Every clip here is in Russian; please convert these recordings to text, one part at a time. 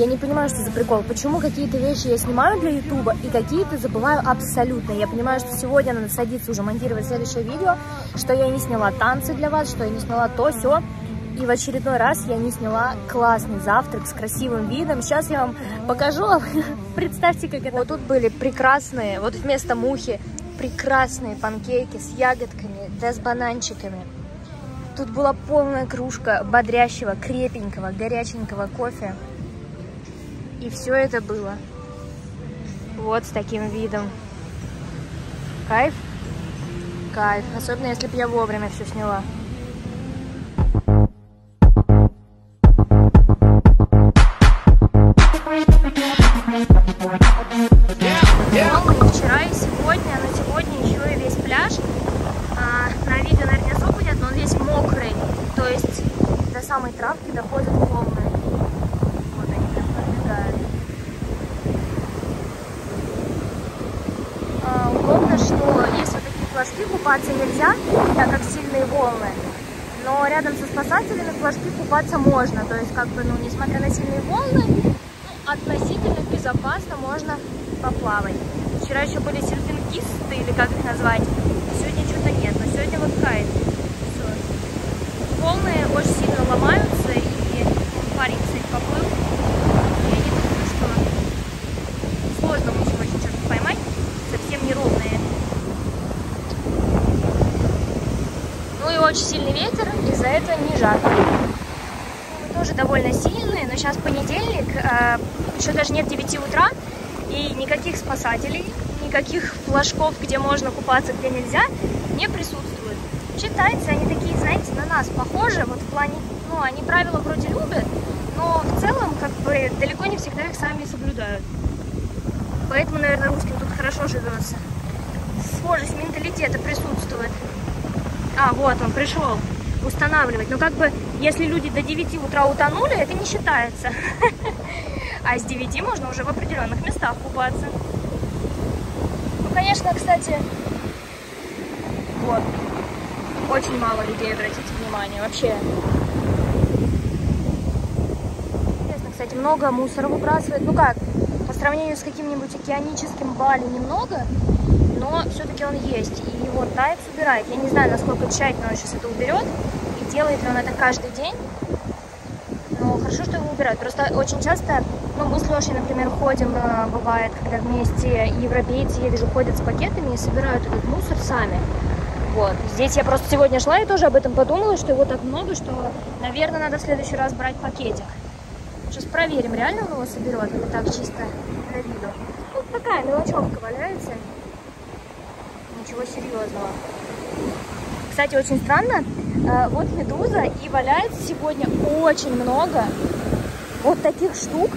Я не понимаю, что за прикол. Почему какие-то вещи я снимаю для ютуба и какие-то забываю абсолютно. Я понимаю, что сегодня надо садиться уже монтировать следующее видео, что я не сняла танцы для вас, что я не сняла то, сё. И в очередной раз я не сняла классный завтрак с красивым видом. Сейчас я вам покажу. Представьте, как это. Вот тут были прекрасные, вот вместо мухи, прекрасные панкейки с ягодками, да с бананчиками. Тут была полная кружка бодрящего, крепенького, горяченького кофе. И все это было вот с таким видом. Кайф? Кайф. Особенно, если бы я вовремя все сняла. Травки доходят полные. Вот они так пробегают. Удобно, что есть вот такие флажки, купаться нельзя, так как сильные волны. Но рядом со спасателями флажки купаться можно. То есть, как бы, ну, несмотря на сильные волны, ну, относительно безопасно можно поплавать. Вчера еще были серфингисты, или как их назвать. Сегодня что-то нет, но сегодня вот кайф. Волны очень сильно ломаются, и парень, кстати, поплыл. Я не думаю, что сложно будет очень что-то поймать, совсем неровные. Ну и очень сильный ветер, из-за этого не жарко. Мы тоже довольно сильные, но сейчас понедельник, еще даже нет 9 утра, и никаких спасателей, никаких флажков, где можно купаться, где нельзя, не присутствует. Вообще тайцы, они такие, знаете, на нас похожи, вот в плане, ну, они правила вроде любят, но в целом, как бы, далеко не всегда их сами соблюдают. Поэтому, наверное, русским тут хорошо живется. Схожесть менталитета присутствует. А, вот он пришел устанавливать. Но, как бы, если люди до 9 утра утонули, это не считается. А с 9 можно уже в определенных местах купаться. Ну, конечно, кстати, вот. Очень мало людей, обратите внимание, вообще. Интересно, кстати, много мусора выбрасывает. Ну как, по сравнению с каким-нибудь океаническим Бали немного, но все-таки он есть. И его Тайд собирает. Я не знаю, насколько тщательно он сейчас это уберет, и делает ли он это каждый день. Но хорошо, что его убирают. Просто очень часто, ну, мы с Лешей, например, ходим, бывает, когда вместе европейцы, я вижу, ходят с пакетами и собирают этот мусор сами. Вот. Здесь я просто сегодня шла и тоже об этом подумала, что его так много, что, наверное, надо в следующий раз брать пакетик. Сейчас проверим, реально он его соберет или так чисто на виду. Вот такая мелочевка валяется. Ничего серьезного. Кстати, очень странно. Вот медуза, и валяется сегодня очень много вот таких штук.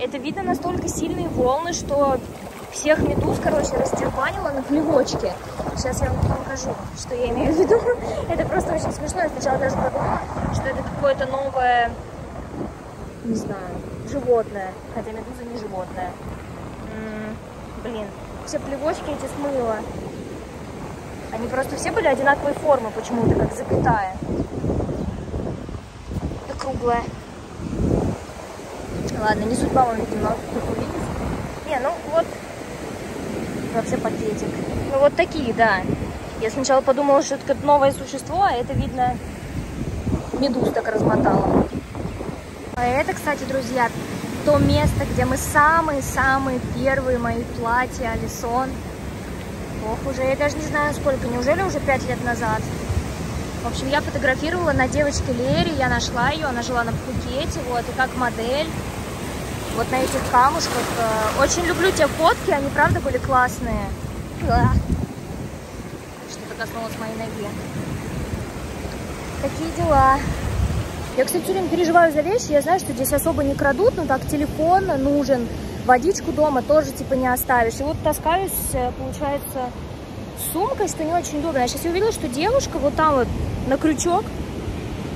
Это видно настолько сильные волны, что всех медуз, короче, растерпанила на плевочке. Сейчас я вам покажу, что я имею в виду. Это просто очень смешно. Я сначала даже подумала, что это какое-то новое, не знаю, животное. Хотя медуза не животное. Блин, все плевочки эти смыло. Они просто все были одинаковой формы почему-то, как запятая. И круглая. Ладно, не судьба вам, видимо, их увидеть. Не, ну вот... Вообще пакетик. Ну вот такие, да. Я сначала подумала, что это как новое существо, а это, видно, медуз так размотала. А это, кстати, друзья, то место, где мы самые-самые первые мои платья, Алисон. Ох, уже я даже не знаю сколько, неужели уже 5 лет назад? В общем, я фотографировала на девочке Лере, я нашла ее, она жила на Пхукете, вот, и как модель. Вот на этих камушках. Очень люблю те фотки, они правда были классные. Что-то коснулось моей ноги. Такие дела. Я, кстати, все время переживаю за вещи. Я знаю, что здесь особо не крадут, но так телефон нужен. Водичку дома тоже типа не оставишь. И вот таскаюсь, получается, с сумкой, что не очень удобно. Я сейчас увидела, что девушка вот там вот на крючок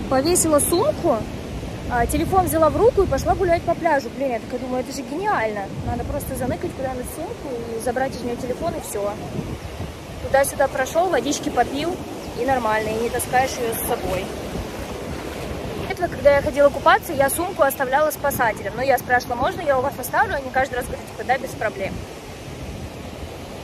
повесила сумку. Телефон взяла в руку и пошла гулять по пляжу. Блин, я такая думаю, это же гениально. Надо просто заныкать куда-нибудь сумку и забрать из нее телефон, и все. Туда-сюда прошел, водички попил, и нормально, и не таскаешь ее с собой. Этого, когда я ходила купаться, я сумку оставляла спасателям. Но я спрашивала, можно я у вас оставлю? Они каждый раз говорят, типа, да, без проблем.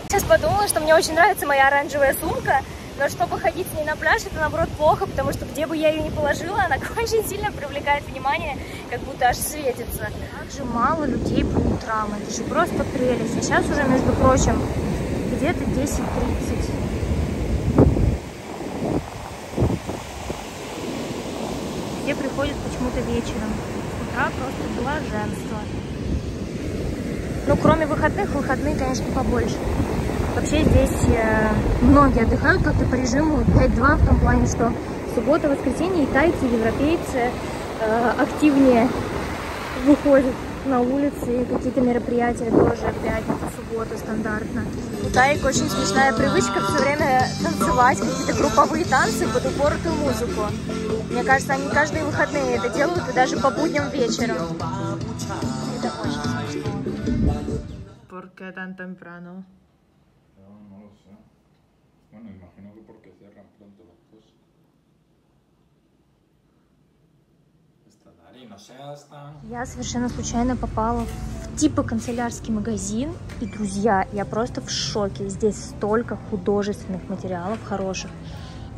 Сейчас подумала, что мне очень нравится моя оранжевая сумка, но чтобы ходить с ней на пляж, это наоборот плохо, потому что где бы я ее ни положила, она очень сильно привлекает внимание, как будто аж светится. Как же мало людей по утрам, это же просто прелесть. А сейчас уже, между прочим, где-то 10:30. Все приходят почему-то вечером. Утро просто блаженство. Ну, кроме выходных, выходные, конечно, побольше. Вообще здесь многие отдыхают как-то по режиму 5-2, в том плане, что суббота, воскресенье, и тайцы, и европейцы активнее выходят на улицы, и какие-то мероприятия тоже в пятницу, субботу стандартно. У таек очень смешная привычка все время танцевать, какие-то групповые танцы под упоротую музыку. Мне кажется, они каждые выходные это делают, и даже по будням вечером. Это очень смешно. Я совершенно случайно попала в типа канцелярский магазин, и, друзья, я просто в шоке. Здесь столько художественных материалов хороших,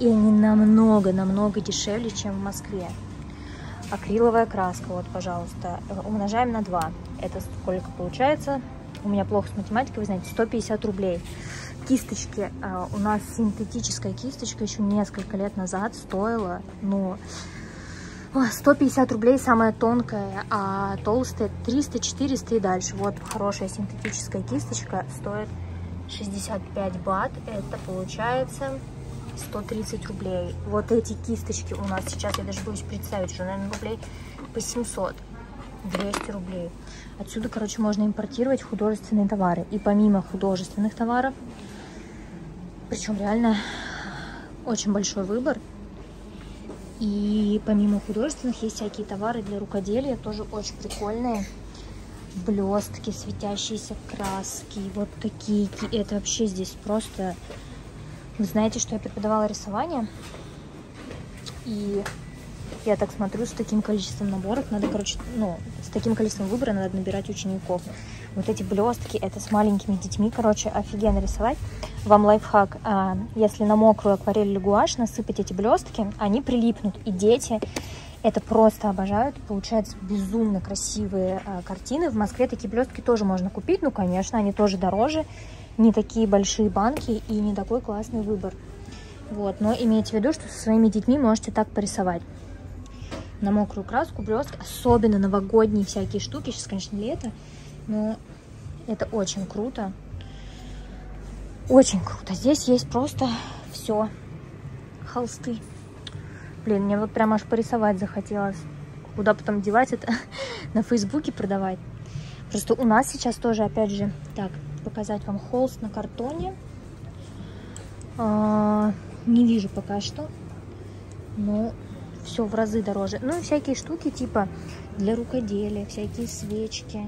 и они намного дешевле, чем в Москве. Акриловая краска, вот, пожалуйста, умножаем на 2. Это сколько получается? У меня плохо с математикой, вы знаете, 150 рублей. Кисточки. У нас синтетическая кисточка еще несколько лет назад стоила, ну, 150 рублей самая тонкая, а толстая 300, 400 и дальше. Вот хорошая синтетическая кисточка стоит 65 бат, это получается 130 рублей. Вот эти кисточки у нас сейчас, я даже боюсь представить, уже, наверное, рублей по 700. 200 рублей. Отсюда, короче, можно импортировать художественные товары. И помимо художественных товаров, причем реально очень большой выбор. И помимо художественных есть всякие товары для рукоделия, тоже очень прикольные. Блестки, светящиеся краски, вот такие. Это вообще здесь просто... Вы знаете, что я преподавала рисование, и... Я так смотрю, с таким количеством наборов надо, короче, ну, с таким количеством выбора надо набирать учеников. Вот эти блестки, это с маленькими детьми, короче, офигенно рисовать. Вам лайфхак, если на мокрую акварель или гуашь насыпать эти блестки, они прилипнут, и дети это просто обожают. Получаются безумно красивые картины. В Москве такие блестки тоже можно купить, ну, конечно, они тоже дороже, не такие большие банки и не такой классный выбор. Вот, но имейте в виду, что со своими детьми можете так порисовать. На мокрую краску, блестки, особенно новогодние всякие штуки. Сейчас, конечно, лето, но это очень круто. Очень круто. Здесь есть просто все. Холсты. Блин, мне вот прям аж порисовать захотелось. Куда потом девать это? На Фейсбуке продавать. Просто у нас сейчас тоже, опять же, так, показать вам холст на картоне. Не вижу пока что. Но... все в разы дороже. Ну и всякие штуки типа для рукоделия, всякие свечки,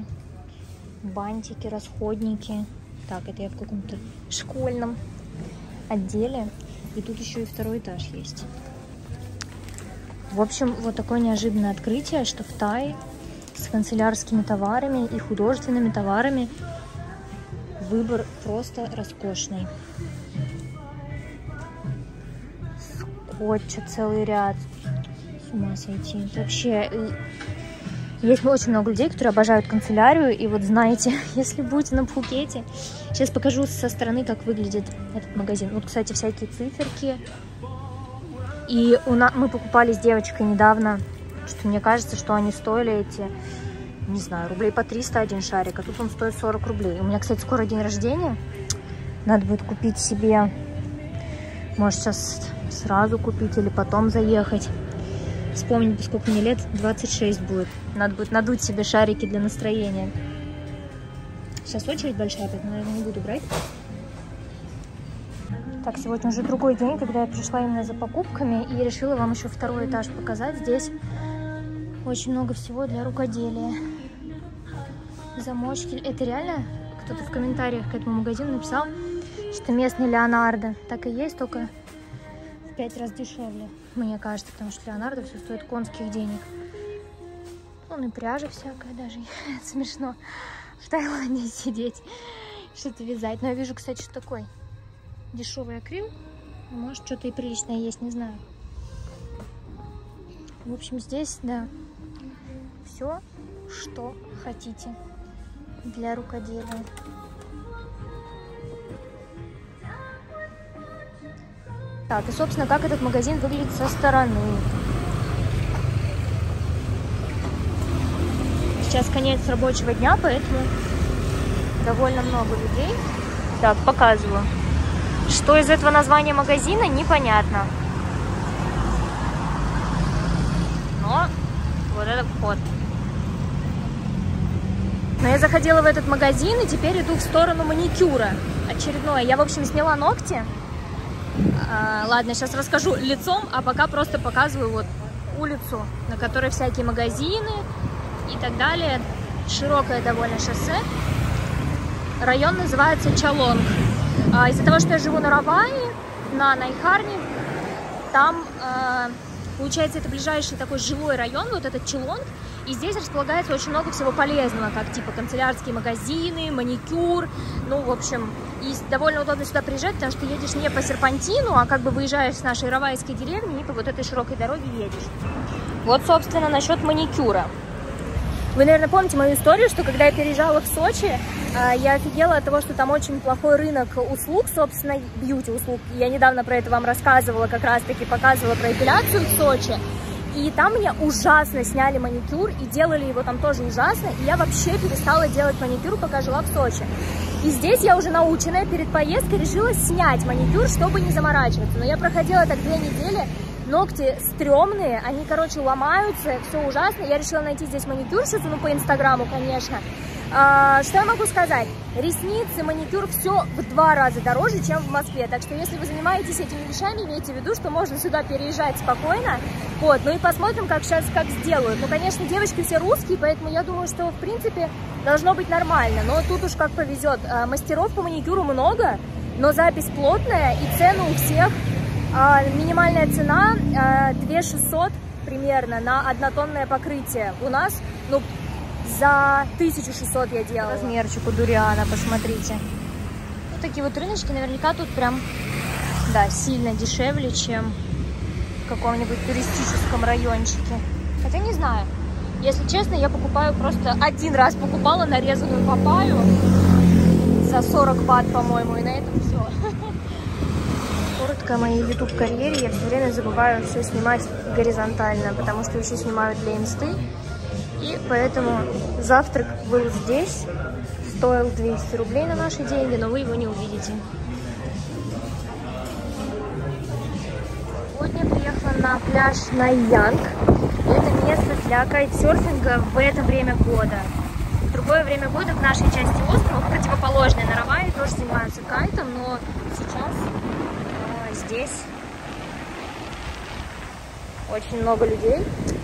бантики, расходники. Так, это я в каком-то школьном отделе. И тут еще и второй этаж есть. В общем, вот такое неожиданное открытие, что в Тае с канцелярскими товарами и художественными товарами выбор просто роскошный. Скотча целый ряд. С ума сойти. Вообще, есть очень много людей, которые обожают канцелярию. И вот знаете, если будете на Пхукете... Сейчас покажу со стороны, как выглядит этот магазин. Вот, кстати, всякие циферки. И мы покупали с девочкой недавно, что мне кажется, что они стоили эти, не знаю, рублей по 300 один шарик. А тут он стоит 40 рублей. У меня, кстати, скоро день рождения. Надо будет купить себе... Может, сейчас сразу купить или потом заехать. Вспомнить, сколько мне лет, 26 будет. Надо будет надуть себе шарики для настроения. Сейчас очередь большая, поэтому, наверное, не буду брать. Так, сегодня уже другой день, когда я пришла именно за покупками. И решила вам еще второй этаж показать. Здесь очень много всего для рукоделия. Замочки. Это реально кто-то в комментариях к этому магазину написал, что местный Леонардо. Так и есть, только в 5 раз дешевле. мне кажется, потому что Леонардо все стоит конских денег. Ну и пряжа всякая даже. Смешно в Таиланде сидеть, что-то вязать. Но я вижу, кстати, что такой дешевый акрил. Может, что-то и приличное есть, не знаю. В общем, здесь, да, все, что хотите для рукоделия. Так, и, собственно, как этот магазин выглядит со стороны. Сейчас конец рабочего дня, поэтому довольно много людей. Так, показываю. Что из этого названия магазина, непонятно. Но вот это вход. Но я заходила в этот магазин и теперь иду в сторону маникюра. Очередное. Я, в общем, сняла ногти. Ладно, сейчас расскажу лицом, а пока просто показываю вот улицу, на которой всякие магазины и так далее. Широкое довольно шоссе. Район называется Чалонг. Из-за того, что я живу на Раваи, на Най Харне, там, получается, это ближайший такой жилой район, вот этот Чалонг. И здесь располагается очень много всего полезного, как типа канцелярские магазины, маникюр, ну, в общем, и довольно удобно сюда приезжать, потому что едешь не по серпантину, а как бы выезжаешь с нашей равайской деревни и по вот этой широкой дороге едешь. Вот, собственно, насчет маникюра. Вы, наверное, помните мою историю, что когда я переезжала в Сочи, я офигела от того, что там очень плохой рынок услуг, собственно, бьюти-услуг. Я недавно про это вам рассказывала, как раз-таки показывала про эпиляцию в Сочи. И там мне ужасно сняли маникюр, и делали его там тоже ужасно, и я вообще перестала делать маникюр, пока жила в Сочи. И здесь я уже наученная перед поездкой решила снять маникюр, чтобы не заморачиваться. Но я проходила так 2 недели, ногти стрёмные, они, короче, ломаются, все ужасно. Я решила найти здесь маникюрщицу, ну, по Инстаграму, конечно. Что я могу сказать? Ресницы, маникюр, все в 2 раза дороже, чем в Москве. Так что, если вы занимаетесь этими вещами, имейте в виду, что можно сюда переезжать спокойно. Вот, ну и посмотрим, как сейчас, как сделают. Ну, конечно, девочки все русские, поэтому я думаю, что, в принципе, должно быть нормально. Но тут уж как повезет. Мастеров по маникюру много, но запись плотная, и цену у всех... Минимальная цена 2600 примерно на однотонное покрытие. У нас, ну, за 1600 я делала. Размерчик у дуриана, посмотрите. Вот такие вот рыночки наверняка тут прям, да, сильно дешевле, чем в каком-нибудь туристическом райончике. Хотя не знаю. Если честно, я покупаю просто... Один раз покупала нарезанную папайю за 40 бат, по-моему, и на этом все. Коротко о моей YouTube-карьере. Я все время забываю все снимать горизонтально, потому что еще снимают для инсты. И поэтому завтрак был здесь, стоил 200 рублей на наши деньги, но вы его не увидите. Сегодня я приехала на пляж Найянг. Это место для кайтсерфинга в это время года. В другое время года в нашей части острова, противоположной на Раваи, тоже занимаются кайтом, но сейчас... Здесь очень много людей,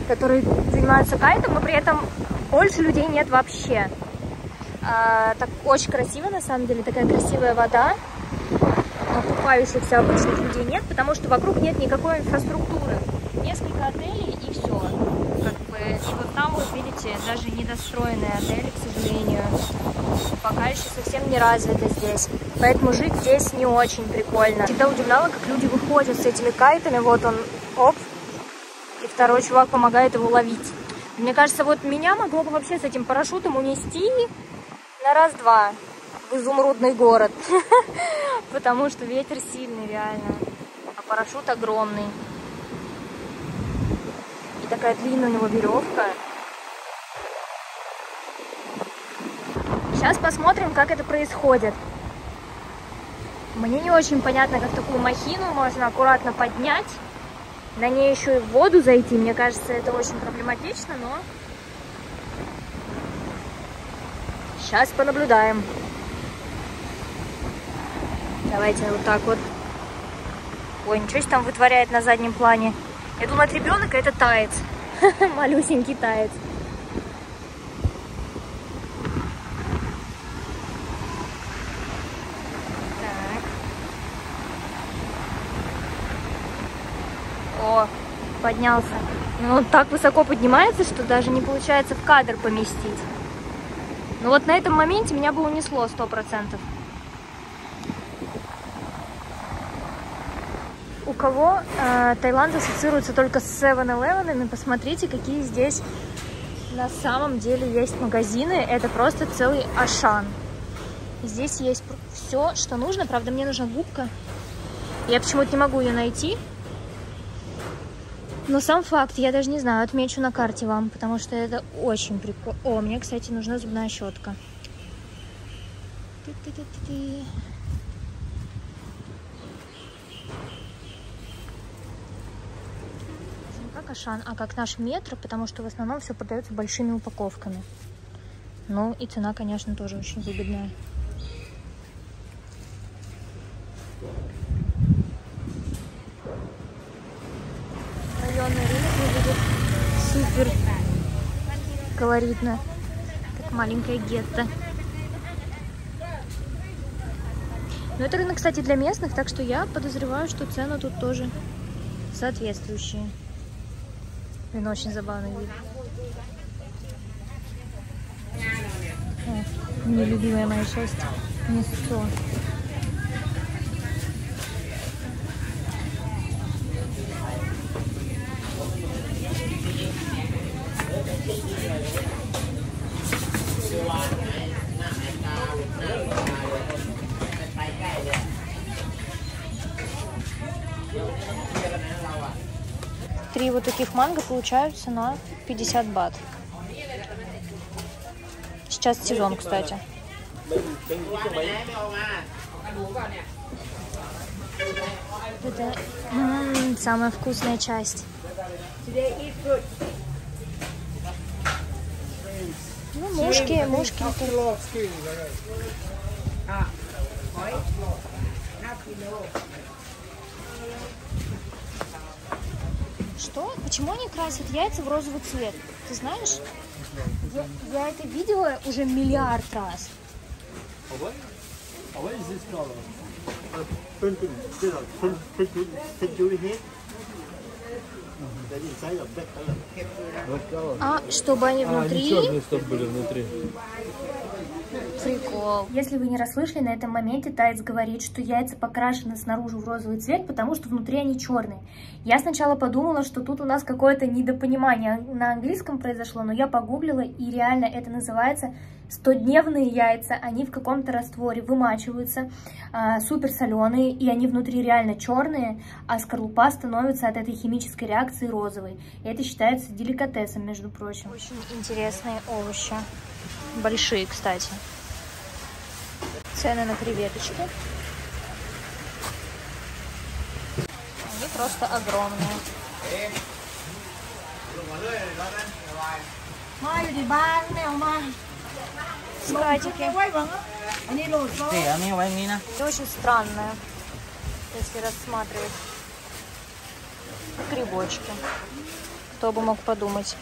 которые занимаются кайтом, но при этом больше людей нет вообще. Так очень красиво, на самом деле, такая красивая вода. Купающихся обычных людей нет, потому что вокруг нет никакой инфраструктуры. Несколько отелей и все. Как бы, и вот там, вот видите, даже недостроенные отели, к сожалению, пока еще совсем не развиты здесь. Поэтому жить здесь не очень прикольно. Всегда удивляла, как люди выходят с этими кайтами. Вот он, оп, и второй чувак помогает его ловить. Мне кажется, вот меня могло бы вообще с этим парашютом унести на раз-два в изумрудный город. Потому что ветер сильный, реально. А парашют огромный. И такая длинная у него веревка. Сейчас посмотрим, как это происходит. Мне не очень понятно, как такую махину можно аккуратно поднять. На ней еще и в воду зайти. Мне кажется, это очень проблематично, но... Сейчас понаблюдаем. Давайте вот так вот. Ой, ничего себе там вытворяет на заднем плане. Я думаю, от ребенка это таец. Малюсенький таец. Так. О, поднялся. Но он так высоко поднимается, что даже не получается в кадр поместить. Но вот на этом моменте меня бы унесло 100%. У кого Таиланд ассоциируется только с 7-Eleven, посмотрите, какие здесь на самом деле есть магазины. Это просто целый Ашан. Здесь есть все, что нужно. Правда, мне нужна губка. Я почему-то не могу ее найти. Но сам факт, я даже не знаю, отмечу на карте вам, потому что это очень прикольно. О, мне, кстати, нужна зубная щетка. Как Ашан, а как наш Метро, потому что в основном все продается большими упаковками. Ну и цена, конечно, тоже очень выгодная. Районный рынок выглядит супер колоритно, как маленькое гетто. Но это рынок, кстати, для местных, так что я подозреваю, что цены тут тоже соответствующие. Блин, очень забавный вид. О, мне любимая моя часть. Мясо. Три вот таких манго получаются на 50 бат. Сейчас сезон, кстати. Это самая вкусная часть. Ну, мушки. Что? Почему они красят яйца в розовый цвет? Ты знаешь? Я это видела уже миллиард раз. А чтобы они внутри? Они черные были внутри. Прикол. Если вы не расслышали, на этом моменте таец говорит, что яйца покрашены снаружи в розовый цвет, потому что внутри они черные. Я сначала подумала, что тут у нас какое-то недопонимание на английском произошло, но я погуглила, и реально это называется 100-дневные яйца. Они в каком-то растворе вымачиваются, супер соленые, и они внутри реально черные, а скорлупа становится от этой химической реакции розовой. И это считается деликатесом, между прочим. Очень интересные овощи. Большие, кстати. Цены на креветочки. Они просто огромные. Скатики. Это очень странное, если рассматривать. Грибочки. Кто бы мог подумать.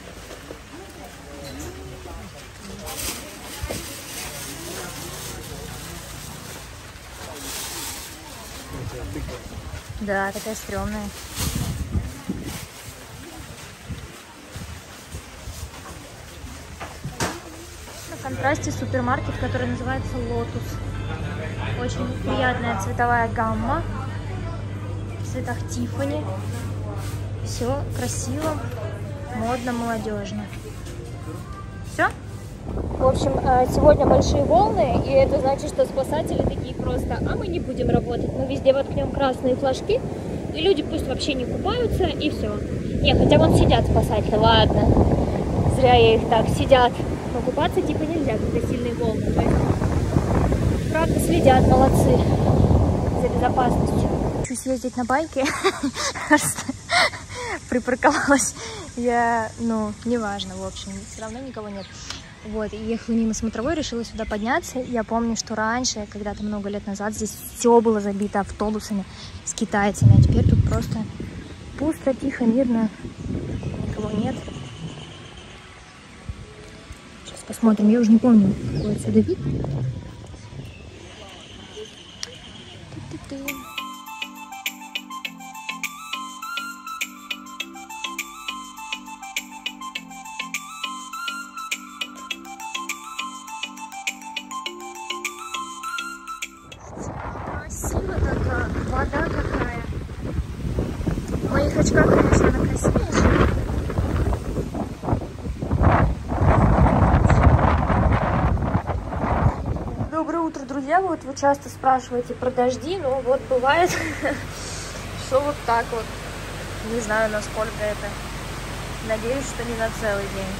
Да, такая стрёмная. На контрасте супермаркет, который называется Lotus. Очень приятная цветовая гамма. В цветах Тиффани. Все красиво, модно, молодежно. Все? В общем, сегодня большие волны, и это значит, что спасатели такие просто: а мы не будем работать, мы везде воткнем красные флажки, и люди пусть вообще не купаются, и все. Не, хотя вон сидят спасатели, ладно, зря я их так, сидят. Но купаться типа нельзя, когда сильные волны. Правда, следят, молодцы, за безопасностью. Хочу съездить на байке, припарковалась, я, ну, неважно, в общем, все равно никого нет. Вот, и ехала мимо смотровой, решила сюда подняться. Я помню, что раньше, когда-то много лет назад, здесь все было забито автобусами с китайцами. А теперь тут просто пусто, тихо, мирно, никого нет. Сейчас посмотрим, я уже не помню, какой отсюда вид. вода какая. В моих очках, конечно, она красивее. Доброе утро, друзья. Вот вы часто спрашиваете про дожди, но вот бывает, что вот так вот. Не знаю, насколько это. Надеюсь, что не на целый день.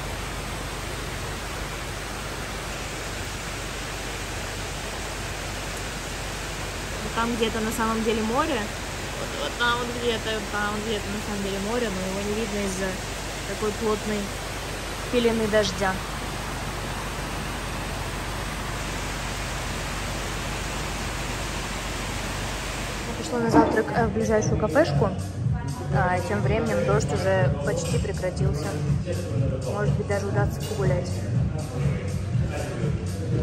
Там где-то на самом деле море. Вот там вот где-то, на самом деле море, но его не видно из-за такой плотной пелены дождя. Я пошла на завтрак в ближайшую кафешку. А тем временем дождь уже почти прекратился. Может быть, даже удастся погулять.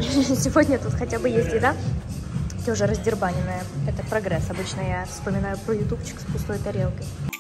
Сегодня тут хотя бы есть еда. Уже раздербаненная. Это прогресс. Обычно я вспоминаю про ютубчик с пустой тарелкой.